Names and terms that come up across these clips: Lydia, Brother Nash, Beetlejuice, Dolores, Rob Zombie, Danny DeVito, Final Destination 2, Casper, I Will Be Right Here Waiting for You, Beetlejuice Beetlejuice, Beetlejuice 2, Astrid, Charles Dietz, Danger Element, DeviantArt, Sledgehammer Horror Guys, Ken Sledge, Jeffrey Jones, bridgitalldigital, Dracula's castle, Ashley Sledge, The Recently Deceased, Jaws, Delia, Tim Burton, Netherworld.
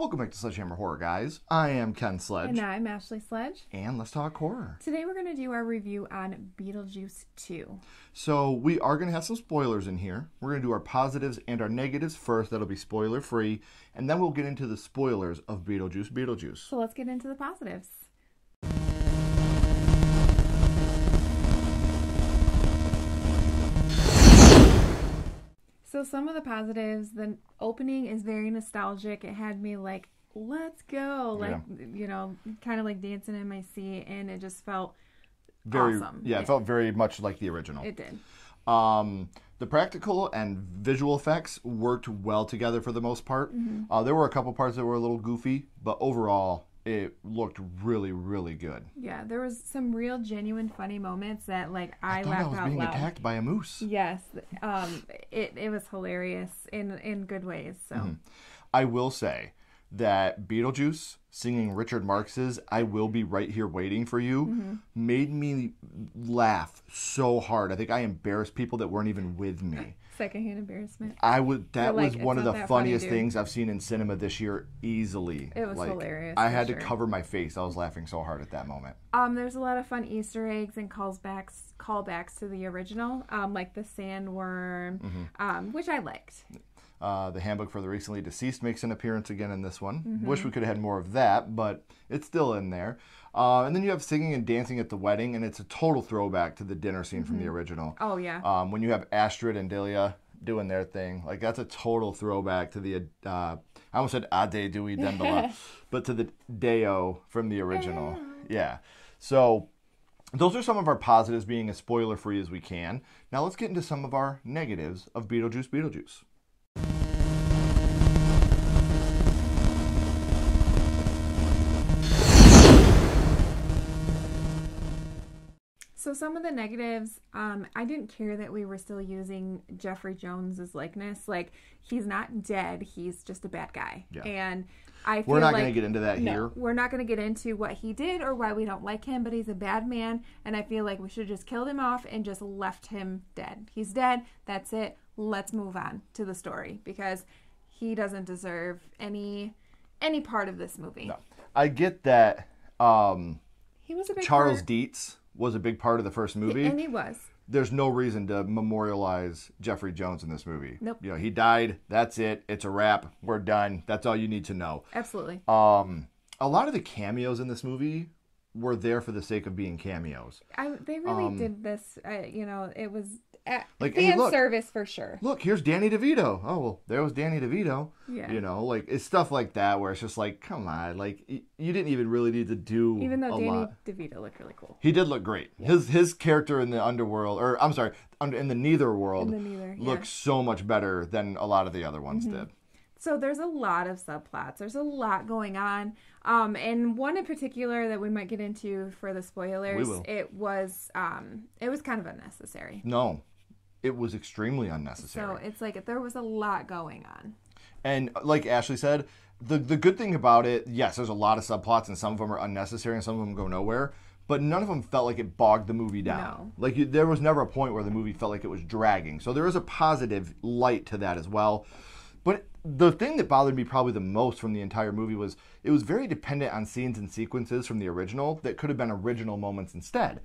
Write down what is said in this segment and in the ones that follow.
Welcome back to Sledgehammer Horror Guys. I am Ken Sledge. And I'm Ashley Sledge. And let's talk horror. Today we're going to do our review on Beetlejuice 2. So we are going to have some spoilers in here. We're going to do our positives and our negatives first. That'll be spoiler free. And then we'll get into the spoilers of Beetlejuice Beetlejuice. So let's get into the positives. So some of the positives, the opening is very nostalgic. It had me like, let's go. Like, you know, kind of like dancing in my seat. And it just felt very awesome. Yeah, it felt very much like the original. It did. The practical and visual effects worked well together for the most part. Mm-hmm. There were a couple parts that were a little goofy, but overall, it looked really, really good. Yeah, there was some real genuine funny moments that, like, I laughed out loud. I was being attacked by a moose. Yes. It was hilarious in good ways. So, I will say that Beetlejuice singing Richard Marx's I Will Be Right Here Waiting for You made me laugh so hard. I think I embarrassed people that weren't even with me. Secondhand embarrassment. That was one of the funniest things I've seen in cinema this year, easily. It was hilarious. I had to cover my face. I was laughing so hard at that moment. There's a lot of fun Easter eggs and callbacks to the original, like the sandworm, which I liked. The Handbook for the Recently Deceased makes an appearance again in this one. Wish we could have had more of that, but it's still in there. And then you have singing and dancing at the wedding, and it's a total throwback to the dinner scene from the original. Oh, yeah. When you have Astrid and Delia doing their thing, like, that's a total throwback to the, I almost said Ade Dui Dembala, but to the Deo from the original. Yeah. So those are some of our positives, being as spoiler-free as we can. Now let's get into some of our negatives of Beetlejuice Beetlejuice. So some of the negatives, I didn't care that we were still using Jeffrey Jones's likeness. Like, he's not dead. He's just a bad guy. Yeah. And I feel we're not going to get into that here. We're not going to get into what he did or why we don't like him, but he's a bad man. And I feel like we should have just killed him off and just left him dead. He's dead. That's it. Let's move on to the story, because he doesn't deserve any part of this movie. No. I get that he was a big Charles Dietz was a big part of the first movie. And he was. There's no reason to memorialize Jeffrey Jones in this movie. Nope. You know, he died. That's it. It's a wrap. We're done. That's all you need to know. Absolutely. A lot of the cameos in this movie were there for the sake of being cameos. They really did this. You know, it was like fan service for sure. Look, here's Danny DeVito. Oh, well, there was Danny DeVito. Yeah. You know, like, it's stuff like that where it's just like, come on, like, you didn't even really need to do a lot. Even though Danny DeVito looked really cool. He did look great. Yeah. His character in the underworld, or I'm sorry, in the Nether world, looked so much better than a lot of the other ones did. So there's a lot of subplots. There's a lot going on. And one in particular that we might get into for the spoilers, it was kind of unnecessary. No. It was extremely unnecessary. So it's like there was a lot going on. And like Ashley said, the good thing about it, yes, there's a lot of subplots, and some of them are unnecessary and some of them go nowhere. But none of them felt like it bogged the movie down. No. Like, there was never a point where the movie felt like it was dragging. So there is a positive light to that as well. But the thing that bothered me probably the most from the entire movie was it was very dependent on scenes and sequences from the original that could have been original moments instead.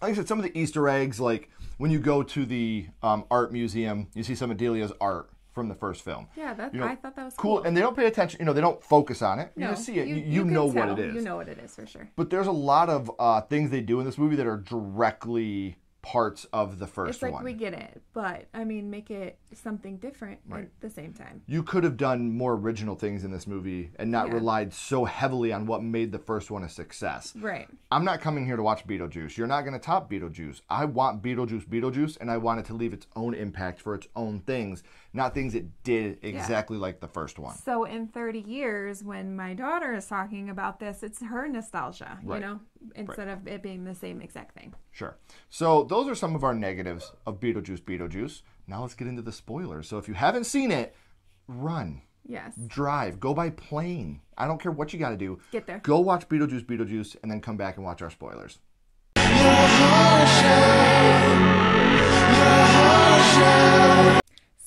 Like I said, some of the Easter eggs, like when you go to the art museum, you see some of Delia's art from the first film. Yeah, I thought that was cool. And they don't pay attention. You know, they don't focus on it. No, you just see it. You know what it is. You know what it is for sure. But there's a lot of things they do in this movie that are directly parts of the first one. It's like, we get it, but, I mean, make it something different at the same time. You could have done more original things in this movie and not relied so heavily on what made the first one a success. Right. I'm not coming here to watch Beetlejuice. You're not going to top Beetlejuice. I want Beetlejuice Beetlejuice, and I want it to leave its own impact for its own things, not things it did exactly like the first one. So in 30 years, when my daughter is talking about this, it's her nostalgia, you know, instead of it being the same exact thing. Sure. So those are some of our negatives of Beetlejuice Beetlejuice. Now let's get into the spoilers. So if you haven't seen it, run. Yes. Drive. Go by plane. I don't care what you got to do. Get there. Go watch Beetlejuice Beetlejuice and then come back and watch our spoilers.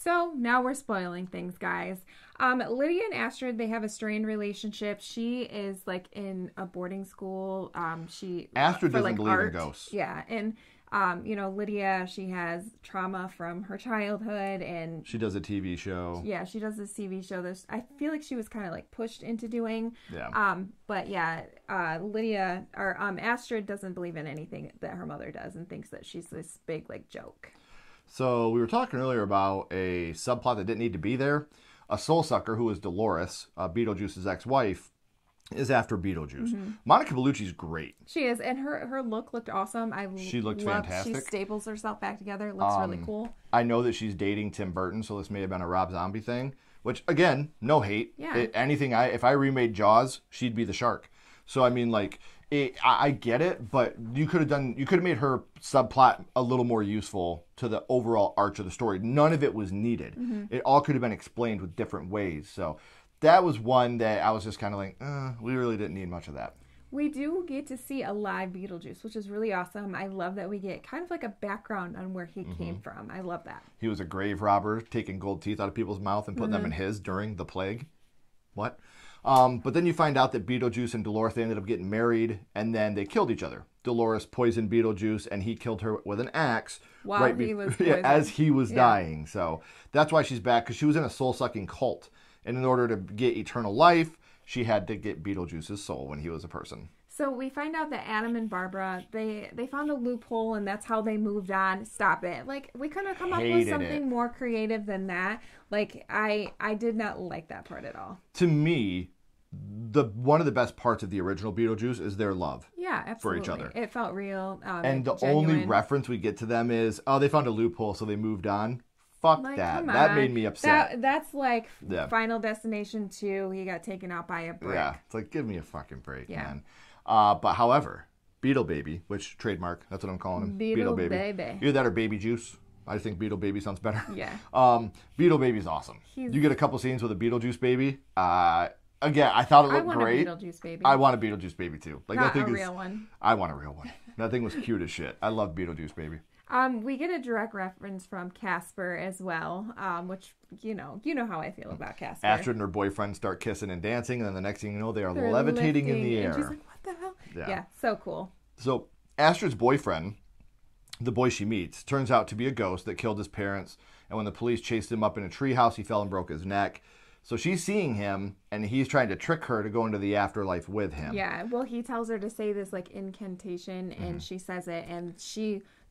So now we're spoiling things, guys. Lydia and Astrid, they have a strained relationship. She is like in a boarding school. Astrid doesn't believe in ghosts. Yeah, and you know, Lydia, she has trauma from her childhood, and she does a TV show. Yeah, she does this TV show that I feel like she was kind of like pushed into doing. Yeah. But yeah, Lydia or Astrid doesn't believe in anything that her mother does and thinks that she's this big like joke. So we were talking earlier about a subplot that didn't need to be there. A soul sucker who is Dolores, Beetlejuice's ex-wife, is after Beetlejuice. Mm-hmm. Monica Bellucci's great. She is, and her look looked awesome. She looked fantastic. She staples herself back together. It looks really cool. I know that she's dating Tim Burton, so this may have been a Rob Zombie thing. Which again, no hate. Yeah. If I remade Jaws, she'd be the shark. So I mean, like, I get it, but you could have made her subplot a little more useful to the overall arch of the story. None of it was needed. Mm-hmm. It all could have been explained with different ways. So that was one that I was just kind of like, we really didn't need much of that. We do get to see a live Beetlejuice, which is really awesome. I love that we get kind of like a background on where he mm-hmm. came from. I love that. He was a grave robber, taking gold teeth out of people's mouth and putting mm-hmm. them in his during the plague. What? But then you find out that Beetlejuice and Dolores, they ended up getting married, and then they killed each other. Dolores poisoned Beetlejuice, and he killed her with an axe as he was dying. So that's why she's back, because she was in a soul-sucking cult. And in order to get eternal life, she had to get Beetlejuice's soul when he was a person. So we find out that Adam and Barbara, they found a loophole, and that's how they moved on. Stop it. Like, we couldn't have come up with something more creative than that. Like, I did not like that part at all. To me, one of the best parts of the original Beetlejuice is their love. Yeah, absolutely. For each other. It felt real. And the only reference we get to them is, oh, they found a loophole, so they moved on. Fuck like, that. That made me upset. That's like Final Destination 2. He got taken out by a brick. Yeah, it's like, give me a fucking break, man. But however, Beetle Baby, which trademark, that's what I'm calling him. Beetle Baby. Either that or Baby Juice. I think Beetle Baby sounds better. Yeah. Beetle Baby's awesome. You get a couple scenes with a Beetlejuice baby. Again, I thought it looked great. I want a Beetlejuice baby. I want a Beetlejuice baby too. Like, not a real one. I want a real one. That thing was cute as shit. I love Beetlejuice baby. We get a direct reference from Casper as well, which, you know how I feel about Casper. Astrid and her boyfriend start kissing and dancing, and then the next thing you know, they're levitating in the air. And she's like, what the hell? Yeah, so cool. So Astrid's boyfriend, the boy she meets, turns out to be a ghost that killed his parents, and when the police chased him up in a treehouse, he fell and broke his neck. So she's seeing him, and he's trying to trick her to go into the afterlife with him. Yeah, well, he tells her to say this, like, incantation, and mm-hmm. she says it, and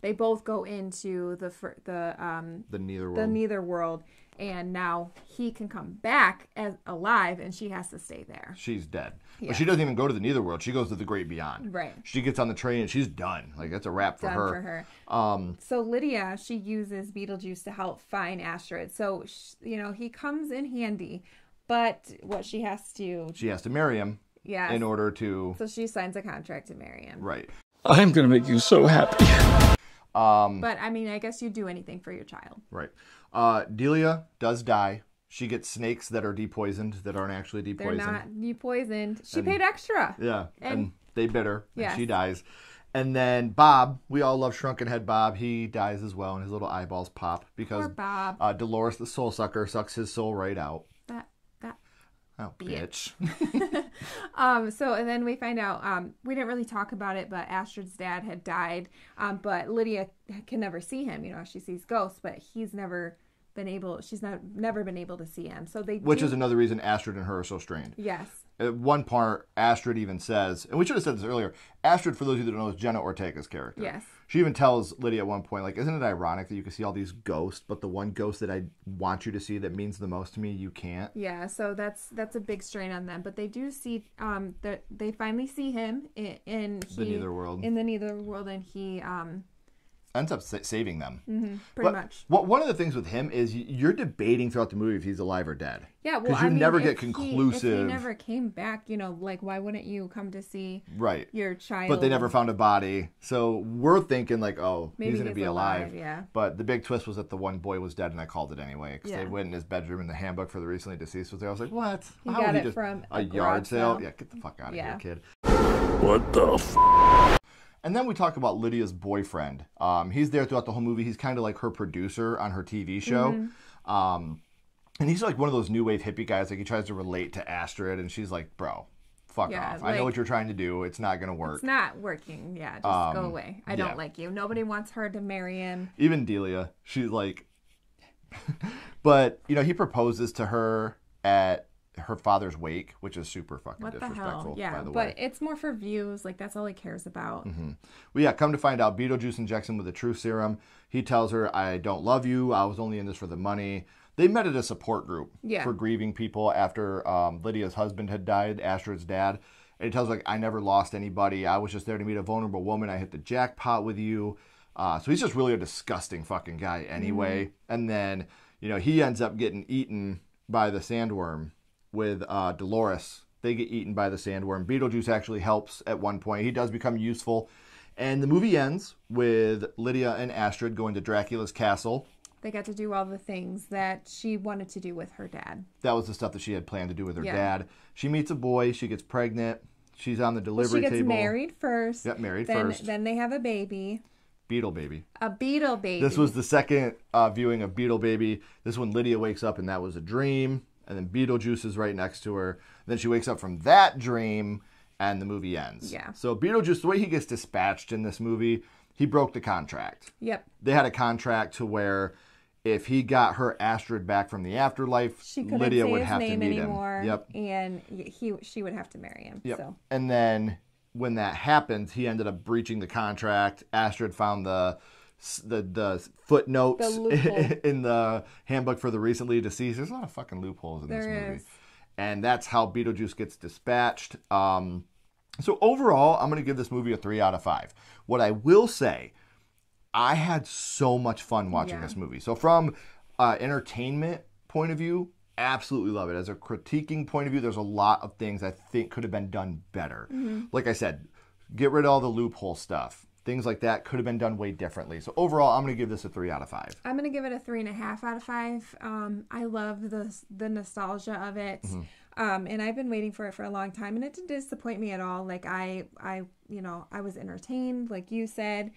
they both go into the netherworld, and now he can come back as alive, and she has to stay there. She's dead, but she doesn't even go to the netherworld. She goes to the great beyond. Right. She gets on the train, and she's done. Like, that's a wrap for her. So Lydia, she uses Beetlejuice to help find Astrid. So he comes in handy, but what she has to marry him. Yeah. In order to. So she signs a contract to marry him. Right. I'm gonna make you so happy. But, I mean, I guess you do anything for your child. Right. Delia does die. She gets snakes that are depoisoned, that aren't actually depoisoned. They're not depoisoned. She paid extra. Yeah. And they bit her. Yes. And she dies. And then Bob, we all love Shrunken Head Bob. He dies as well, and his little eyeballs pop. Because poor Bob. Dolores, the soul sucker, sucks his soul right out. Oh, bitch. And then we find out, we didn't really talk about it, but Astrid's dad had died, but Lydia can never see him. She sees ghosts, but she's never been able to see him. Which is another reason Astrid and her are so strained. Yes. At one part, Astrid even says, and we should have said this earlier, Astrid, for those of you that don't know, is Jenna Ortega's character. Yes. She even tells Lydia at one point, like, isn't it ironic that you can see all these ghosts, but the one ghost that I want you to see that means the most to me, you can't? Yeah, so that's a big strain on them. But they do see, they finally see him in the netherworld, and he ends up saving them. Mm-hmm, pretty much. One of the things with him is you're debating throughout the movie if he's alive or dead. Yeah, well, I mean, never get conclusive. If he never came back, like, why wouldn't you come to see your child? But they never found a body. So we're thinking, like, oh, maybe he's going to be alive. Yeah. But the big twist was that the one boy was dead, and I called it anyway. Because they went in his bedroom, and the handbook for the recently deceased was there. I was like, what? He got it from a yard sale? Yeah, get the fuck out of here, kid. What the f***? And then we talk about Lydia's boyfriend. He's there throughout the whole movie. He's kind of like her producer on her TV show. Mm-hmm. And he's like one of those new wave hippie guys. Like he tries to relate to Astrid, and she's like, "Bro, fuck off. Like, I know what you're trying to do. It's not gonna work. It's not working. Yeah, just go away. I don't like you. Nobody wants her to marry him. Even Delia, she's like." But you know, he proposes to her at her father's wake, which is super fucking disrespectful. Yeah, by the way. But it's more for views. Like, that's all he cares about. Mm-hmm. Well, yeah, come to find out, Beetlejuice injects him with a truth serum. He tells her, "I don't love you. I was only in this for the money." They met at a support group for grieving people after Lydia's husband had died, Astrid's dad. And he tells her, like, "I never lost anybody. I was just there to meet a vulnerable woman. I hit the jackpot with you." So he's just really a disgusting fucking guy anyway. Mm-hmm. And then, you know, he ends up getting eaten by the sandworm with Dolores. They get eaten by the sandworm. Beetlejuice actually helps at one point. He does become useful. And the movie ends with Lydia and Astrid going to Dracula's castle. They got to do all the things that she wanted to do with her dad. That was the stuff that she had planned to do with her dad. She meets a boy. She gets pregnant. She's on the delivery table. She gets married first. Yep, married first. Then they have a baby. Beetle baby. A beetle baby. This was the second viewing of Beetle Baby. This one, Lydia wakes up and that was a dream. And then Beetlejuice is right next to her. Then she wakes up from that dream and the movie ends. Yeah. So Beetlejuice, the way he gets dispatched in this movie, he broke the contract. Yep. They had a contract to where if he got her Astrid back from the afterlife, Lydia would have to meet him. Yep. And she would have to marry him. Yep. So. And then when that happened, he ended up breaching the contract. Astrid found the footnotes in the handbook for the recently deceased. There's a lot of fucking loopholes in this movie. And that's how Beetlejuice gets dispatched. So overall, I'm going to give this movie a 3 out of 5. What I will say, I had so much fun watching this movie. So from entertainment point of view, absolutely love it. As a critiquing point of view, there's a lot of things I think could have been done better. Mm-hmm. Like I said, get rid of all the loophole stuff. Things like that could have been done way differently. So overall, I'm going to give this a 3 out of 5. I'm going to give it a 3.5 out of 5. I love the nostalgia of it. Mm-hmm. And I've been waiting for it for a long time, and it didn't disappoint me at all. Like I was entertained, like you said.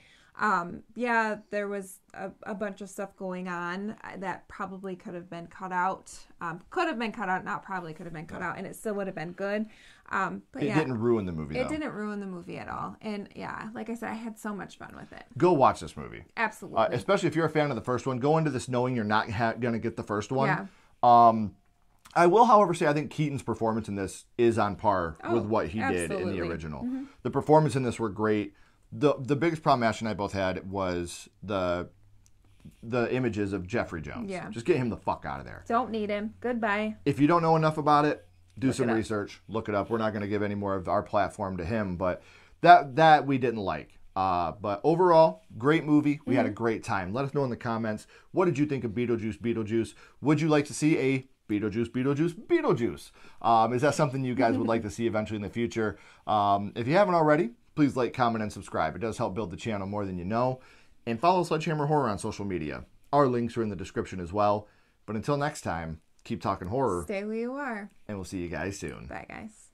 Yeah, there was a bunch of stuff going on that probably could have been cut out. Could have been cut out, and it still would have been good. But it didn't ruin the movie, though. It didn't ruin the movie at all. And yeah, like I said, I had so much fun with it. Go watch this movie. Absolutely. Especially if you're a fan of the first one, go into this knowing you're not going to get the first one. Yeah. I will, however, say I think Keaton's performance in this is on par with what he did in the original. Mm-hmm. The performance in this were great. The biggest problem Ash and I both had was the images of Jeffrey Jones. Yeah. Just get him the fuck out of there. Don't need him. Goodbye. If you don't know enough about it, do some research. Look it up. We're not going to give any more of our platform to him, but that we didn't like. But overall, great movie. We had a great time. Let us know in the comments, what did you think of Beetlejuice, Beetlejuice? Would you like to see a Beetlejuice, Beetlejuice, Beetlejuice? Is that something you guys would like to see eventually in the future? If you haven't already, please like, comment, and subscribe. It does help build the channel more than you know. And follow Sledgehammer Horror on social media. Our links are in the description as well. But until next time, keep talking horror. Stay where you are. And we'll see you guys soon. Bye, guys.